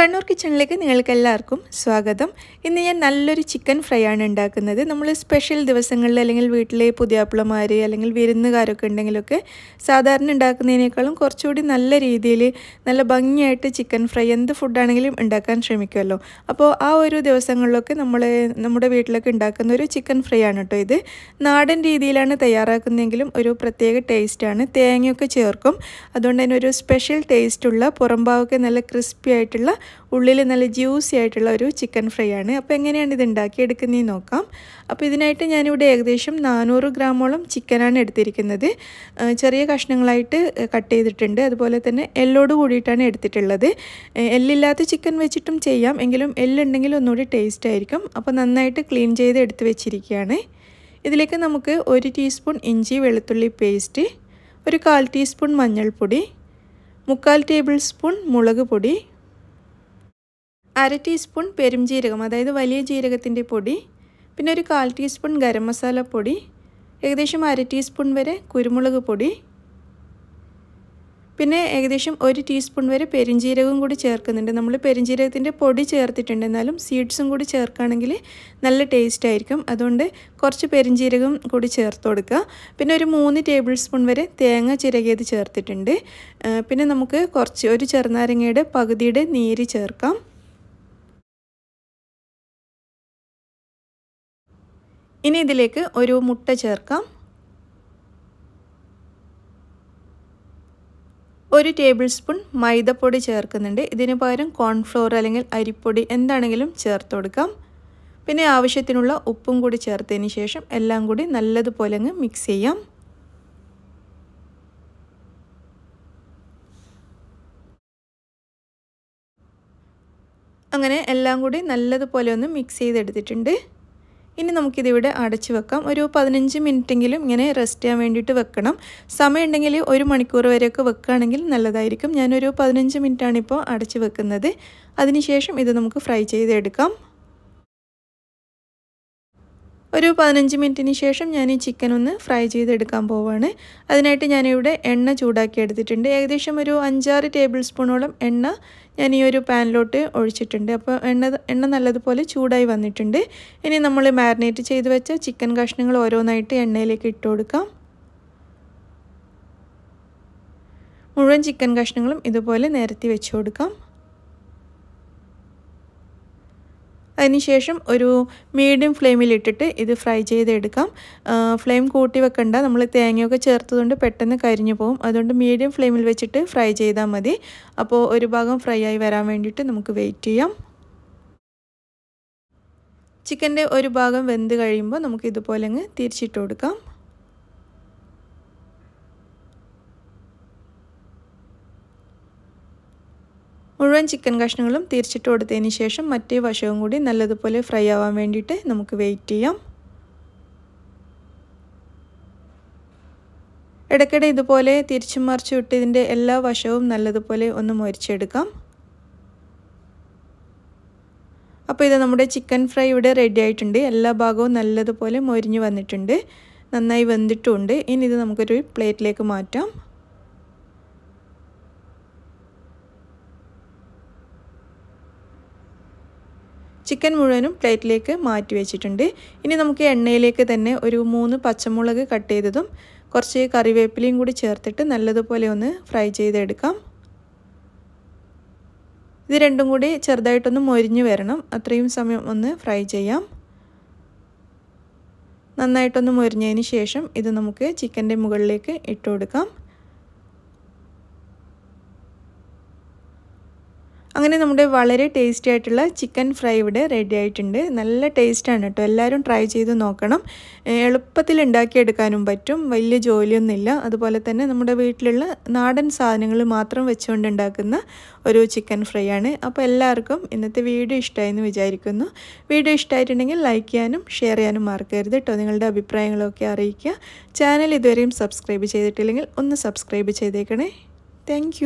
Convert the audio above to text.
കണ്ണൂർ കിച്ചണിലേക്ക് നിങ്ങൾക്ക് എല്ലാവർക്കും സ്വാഗതം. ഇന്ന് ഞാൻ നല്ലൊരു ചിക്കൻ ഫ്രൈ ആണ് ഉണ്ടാക്കുന്നത്. നമ്മൾ സ്പെഷ്യൽ ദിവസങ്ങളിൽ അല്ലെങ്കിൽ വീട്ടിലെ പുതിയാപ്ലമാര് അല്ലെങ്കിൽ വിരുന്നുകാരൊക്കെ ഉണ്ടെങ്കിലൊക്കെ സാധാരണ ഉണ്ടാക്കുന്നതിനേക്കാളും കുറച്ചുകൂടി നല്ല രീതിയിൽ നല്ല ഭംഗിയായിട്ട് ചിക്കൻ ഫ്രൈ എന്ത് ഫുഡാണെങ്കിലും ഉണ്ടാക്കാൻ ശ്രമിക്കുമല്ലോ. അപ്പോൾ ആ ഒരു ദിവസങ്ങളിലൊക്കെ നമ്മുടെ വീട്ടിലൊക്കെ ഉണ്ടാക്കുന്ന ഒരു ചിക്കൻ ഫ്രൈ ആണ് കേട്ടോ ഇത്. നാടൻ രീതിയിലാണ് തയ്യാറാക്കുന്നതെങ്കിലും ഒരു പ്രത്യേക ടേസ്റ്റാണ്. തേങ്ങയൊക്കെ ചേർക്കും, അതുകൊണ്ട് തന്നെ ഒരു സ്പെഷ്യൽ ടേസ്റ്റുള്ള പുറംഭാഗമൊക്കെ നല്ല ക്രിസ്പി ആയിട്ടുള്ള ഉള്ളിൽ നല്ല ജ്യൂസി ആയിട്ടുള്ള ഒരു ചിക്കൻ ഫ്രൈ ആണ്. അപ്പോൾ എങ്ങനെയാണ് ഇത് ഉണ്ടാക്കിയെടുക്കുന്നതെന്ന് നോക്കാം. അപ്പോൾ ഇതിനായിട്ട് ഞാനിവിടെ ഏകദേശം 400 ഗ്രാമോളം ചിക്കനാണ് എടുത്തിരിക്കുന്നത്. ചെറിയ കഷ്ണങ്ങളായിട്ട് കട്ട് ചെയ്തിട്ടുണ്ട്. അതുപോലെ തന്നെ എല്ലോട് കൂടിയിട്ടാണ് എടുത്തിട്ടുള്ളത്. എല്ലില്ലാത്ത ചിക്കൻ വെച്ചിട്ടും ചെയ്യാം, എങ്കിലും എല്ലുണ്ടെങ്കിൽ ഒന്നുകൂടി ടേസ്റ്റ് ആയിരിക്കും. അപ്പോൾ നന്നായിട്ട് ക്ലീൻ ചെയ്ത് എടുത്ത് വെച്ചിരിക്കുകയാണ്. ഇതിലേക്ക് നമുക്ക് 1 ടീസ്പൂൺ ഇഞ്ചി വെളുത്തുള്ളി പേസ്റ്റ്, 1/4 ടീസ്പൂൺ മഞ്ഞൾപ്പൊടി, 1/4 ടേബിൾ സ്പൂൺ മുളക് പൊടി, 1/2 ടീസ്പൂൺ പെരുംജീരകം അതായത് വലിയ ജീരകത്തിൻ്റെ പൊടി, പിന്നെ 1/4 ടീസ്പൂൺ ഗരം മസാല പൊടി, ഏകദേശം 1/2 ടീസ്പൂൺ വരെ കുരുമുളക് പൊടി, പിന്നെ ഏകദേശം 1 ടീസ്പൂൺ വരെ പെരുംജീരകവും കൂടി ചേർക്കുന്നുണ്ട്. നമ്മൾ പെരുംജീരകത്തിൻ്റെ പൊടി ചേർത്തിട്ടുണ്ട്, എന്നാലും സീഡ്സും കൂടി ചേർക്കുകയാണെങ്കിൽ നല്ല ടേസ്റ്റ് ആയിരിക്കും. അതുകൊണ്ട് കുറച്ച് പെരുംജീരകം കൂടി ചേർത്ത് കൊടുക്കുക. പിന്നെ 3 ടേബിൾ സ്പൂൺ വരെ തേങ്ങ ചിരകിയത് ചേർത്തിട്ടുണ്ട്. പിന്നെ നമുക്ക് കുറച്ച് ഒരു ചെറുനാരങ്ങയുടെ പകുതിയുടെ നീര് ചേർക്കാം. ഇനി ഇതിലേക്ക് ഒരു മുട്ട ചേർക്കാം. 1 ടേബിൾ സ്പൂൺ മൈദപ്പൊടി ചേർക്കുന്നുണ്ട്. ഇതിന് പകരം കോൺഫ്ലോർ അല്ലെങ്കിൽ അരിപ്പൊടി എന്താണെങ്കിലും ചേർത്ത് കൊടുക്കാം. പിന്നെ ആവശ്യത്തിനുള്ള ഉപ്പും കൂടി ചേർത്തതിന് ശേഷം എല്ലാം കൂടി നല്ലതുപോലെ അങ്ങ് മിക്സ് ചെയ്യാം. അങ്ങനെ എല്ലാം കൂടി നല്ലതുപോലെ ഒന്ന് മിക്സ് ചെയ്തെടുത്തിട്ടുണ്ട്. ഇനി നമുക്കിതിവിടെ അടച്ചു വെക്കാം. ഒരു 15 മിനിറ്റെങ്കിലും ഇങ്ങനെ റെസ്റ്റ് ചെയ്യാൻ വേണ്ടിയിട്ട് വെക്കണം. സമയമുണ്ടെങ്കിൽ 1 മണിക്കൂർ വരെയൊക്കെ വെക്കുകയാണെങ്കിൽ നല്ലതായിരിക്കും. ഞാനൊരു 15 മിനിറ്റാണിപ്പോൾ അടച്ചു വെക്കുന്നത്. അതിനുശേഷം ഇത് നമുക്ക് ഫ്രൈ ചെയ്തെടുക്കാം. ഒരു 15 മിനിറ്റിന് ശേഷം ഞാൻ ഈ ചിക്കൻ ഒന്ന് ഫ്രൈ ചെയ്തെടുക്കാൻ പോവാണ്. അതിനായിട്ട് ഞാനിവിടെ എണ്ണ ചൂടാക്കി എടുത്തിട്ടുണ്ട്. ഏകദേശം ഒരു 5-6 ടേബിൾ സ്പൂണോളം എണ്ണ ഞാൻ ഈ ഒരു പാനിലോട്ട് ഒഴിച്ചിട്ടുണ്ട്. അപ്പോൾ എണ്ണ നല്ലതുപോലെ ചൂടായി വന്നിട്ടുണ്ട്. ഇനി നമ്മൾ മാരിനേറ്റ് ചെയ്ത് വെച്ച ചിക്കൻ കഷ്ണങ്ങൾ ഓരോന്നായിട്ട് എണ്ണയിലേക്ക് ഇട്ട് കൊടുക്കാം. മുഴുവൻ ചിക്കൻ കഷ്ണങ്ങളും ഇതുപോലെ നിരത്തി വെച്ച് കൊടുക്കാം. അതിനുശേഷം ഒരു മീഡിയം ഫ്ലെയിമിലിട്ടിട്ട് ഇത് ഫ്രൈ ചെയ്തെടുക്കാം. ഫ്ലെയിം കൂട്ടി വെക്കണ്ട, നമ്മൾ തേങ്ങയൊക്കെ ചേർത്തതുകൊണ്ട് പെട്ടെന്ന് കരിഞ്ഞു പോകും. അതുകൊണ്ട് മീഡിയം ഫ്ലെയിമിൽ വെച്ചിട്ട് ഫ്രൈ ചെയ്താൽ മതി. അപ്പോൾ ഒരു ഭാഗം ഫ്രൈ ആയി വരാൻ വേണ്ടിയിട്ട് നമുക്ക് വെയിറ്റ് ചെയ്യാം. ചിക്കൻ്റെ ഒരു ഭാഗം വെന്ത് കഴിയുമ്പോൾ നമുക്ക് ഇതുപോലെ അങ്ങ് തിരിച്ചിട്ട് കൊടുക്കാം. മുഴുവൻ ചിക്കൻ കഷ്ണങ്ങളും തിരിച്ചിട്ട് കൊടുത്തതിന് ശേഷം മറ്റേ വശവും കൂടി നല്ലതുപോലെ ഫ്രൈ ആവാൻ വേണ്ടിയിട്ട് നമുക്ക് വെയിറ്റ് ചെയ്യാം. ഇടയ്ക്കിടെ ഇതുപോലെ തിരിച്ചും മറിച്ചും ഇട്ട് ഇതിൻ്റെ എല്ലാ വശവും നല്ലതുപോലെ ഒന്ന് മൊരിച്ചെടുക്കാം. അപ്പോൾ ഇത് നമ്മുടെ ചിക്കൻ ഫ്രൈ ഇവിടെ റെഡി ആയിട്ടുണ്ട്. എല്ലാ ഭാഗവും നല്ലതുപോലെ മൊരിഞ്ഞു വന്നിട്ടുണ്ട്, നന്നായി വെന്തിട്ടുണ്ട്. ഇനി ഇത് നമുക്കൊരു പ്ലേറ്റിലേക്ക് മാറ്റാം. ചിക്കൻ മുഴുവനും പ്ലേറ്റിലേക്ക് മാറ്റി വെച്ചിട്ടുണ്ട്. ഇനി നമുക്ക് എണ്ണയിലേക്ക് തന്നെ ഒരു 3 പച്ചമുളക് കട്ട് ചെയ്തതും കുറച്ച് കറിവേപ്പിലയും കൂടി ചേർത്തിട്ട് നല്ലതുപോലെ ഒന്ന് ഫ്രൈ ചെയ്തെടുക്കാം. ഇത് രണ്ടും കൂടി ചെറുതായിട്ടൊന്ന് മൊരിഞ്ഞു വരണം, അത്രയും സമയം ഒന്ന് ഫ്രൈ ചെയ്യാം. നന്നായിട്ടൊന്ന് മൊരിഞ്ഞതിന് ശേഷം ഇത് നമുക്ക് ചിക്കൻ്റെ മുകളിലേക്ക് ഇട്ട് കൊടുക്കാം. അങ്ങനെ നമ്മുടെ വളരെ ടേസ്റ്റി ആയിട്ടുള്ള ചിക്കൻ ഫ്രൈ ഇവിടെ റെഡി ആയിട്ടുണ്ട്. നല്ല ടേസ്റ്റാണ് കേട്ടോ, എല്ലാവരും ട്രൈ ചെയ്ത് നോക്കണം. എളുപ്പത്തിൽ ഉണ്ടാക്കിയെടുക്കാനും പറ്റും, വലിയ ജോലിയൊന്നുമില്ല. അതുപോലെ തന്നെ നമ്മുടെ വീട്ടിലുള്ള നാടൻ സാധനങ്ങൾ മാത്രം വെച്ചുകൊണ്ട് ഉണ്ടാക്കുന്ന ഒരു ചിക്കൻ ഫ്രൈ ആണ്. അപ്പോൾ എല്ലാവർക്കും ഇന്നത്തെ വീഡിയോ ഇഷ്ടമായെന്ന് വിചാരിക്കുന്നു. വീഡിയോ ഇഷ്ടമായിട്ടുണ്ടെങ്കിൽ ലൈക്ക് ചെയ്യാനും ഷെയർ ചെയ്യാനും മറക്കരുത് കേട്ടോ. നിങ്ങളുടെ അഭിപ്രായങ്ങളൊക്കെ അറിയിക്കുക. ചാനൽ ഇതുവരെയും സബ്സ്ക്രൈബ് ചെയ്തിട്ടില്ലെങ്കിൽ ഒന്ന് സബ്സ്ക്രൈബ് ചെയ്തേക്കണേ. താങ്ക്